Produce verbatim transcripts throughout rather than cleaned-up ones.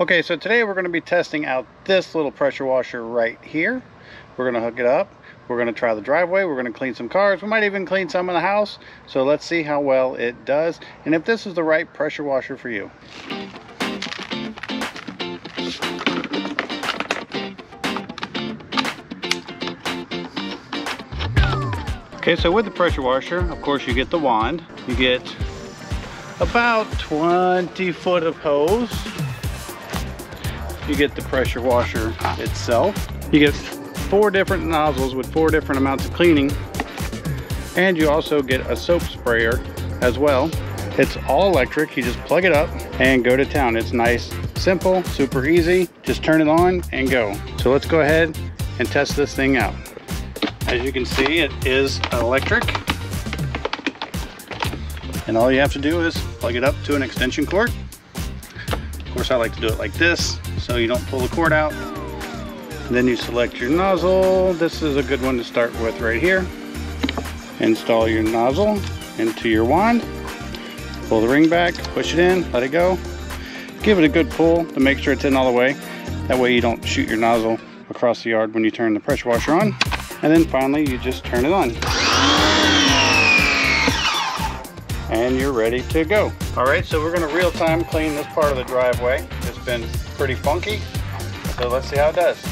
Okay, so today we're going to be testing out this little pressure washer right here. We're going to hook it up. We're going to try the driveway. We're going to clean some cars. We might even clean some in the house. So let's see how well it does and if this is the right pressure washer for you. Okay, so with the pressure washer, of course, you get the wand. You get about twenty foot of hose. You get the pressure washer itself. You get four different nozzles with four different amounts of cleaning. And you also get a soap sprayer as well. It's all electric. You just plug it up and go to town. It's nice, simple, super easy. Just turn it on and go. So let's go ahead and test this thing out. As you can see, it is electric. And all you have to do is plug it up to an extension cord. Of course, I like to do it like this, so you don't pull the cord out. And then you select your nozzle. This is a good one to start with right here. Install your nozzle into your wand. Pull the ring back, push it in, let it go. Give it a good pull to make sure it's in all the way. That way you don't shoot your nozzle across the yard when you turn the pressure washer on. And then finally, you just turn it on. And you're ready to go. All right, so we're gonna real time clean this part of the driveway. It's been pretty funky, so let's see how it does.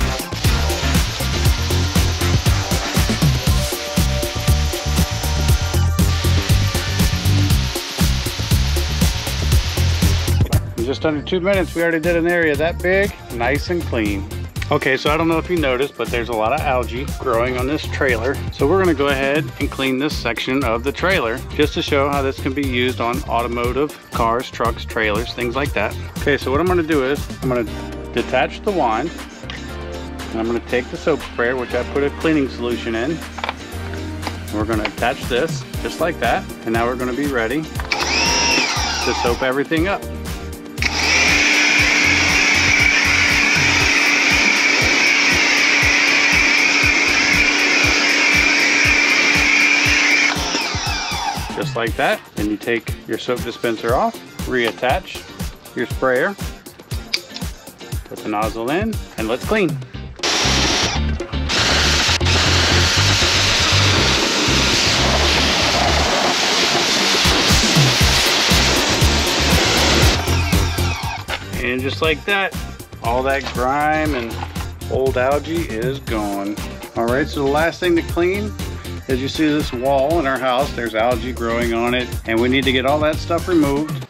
In just under two minutes, we already did an area that big, nice and clean. Okay, so I don't know if you noticed, but there's a lot of algae growing on this trailer. So we're gonna go ahead and clean this section of the trailer just to show how this can be used on automotive, cars, trucks, trailers, things like that. Okay, so what I'm gonna do is I'm gonna detach the wand and I'm gonna take the soap sprayer, which I put a cleaning solution in. We're gonna attach this just like that. And now we're gonna be ready to soap everything up. Just like that. Then you take your soap dispenser off, reattach your sprayer, put the nozzle in, and let's clean. And just like that, all that grime and old algae is gone. All right, so the last thing to clean, as you see this wall in our house, there's algae growing on it, and we need to get all that stuff removed.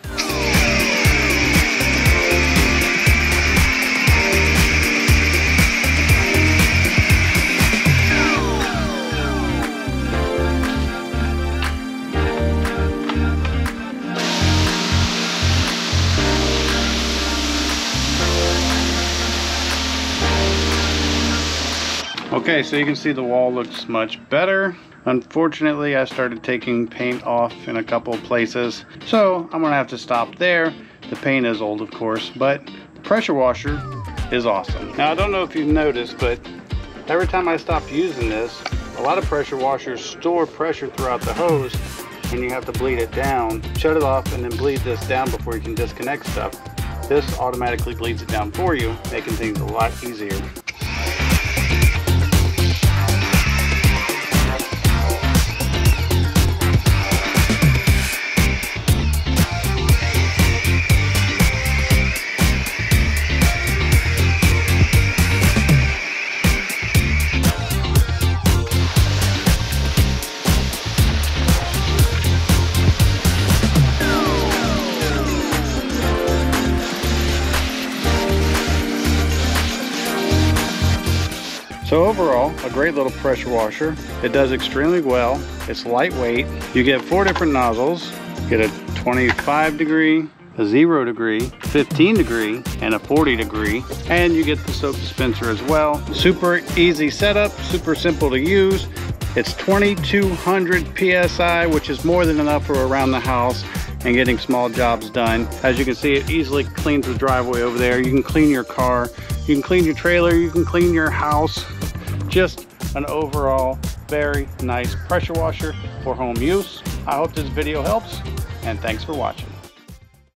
Okay, so you can see the wall looks much better. Unfortunately, I started taking paint off in a couple places, so I'm gonna have to stop there. The paint is old, of course, but the pressure washer is awesome. Now, I don't know if you've noticed, but every time I stopped using this, a lot of pressure washers store pressure throughout the hose, and you have to bleed it down, shut it off, and then bleed this down before you can disconnect stuff. This automatically bleeds it down for you, making things a lot easier. So overall, a great little pressure washer. It does extremely well. It's lightweight. You get four different nozzles. You get a twenty-five degree, a zero degree, fifteen degree, and a forty degree. And you get the soap dispenser as well. Super easy setup, super simple to use. It's twenty-two hundred P S I, which is more than enough for around the house and getting small jobs done. As you can see, it easily cleans the driveway over there. You can clean your car, you can clean your trailer, you can clean your house. Just an overall very nice pressure washer for home use. I hope this video helps, and thanks for watching.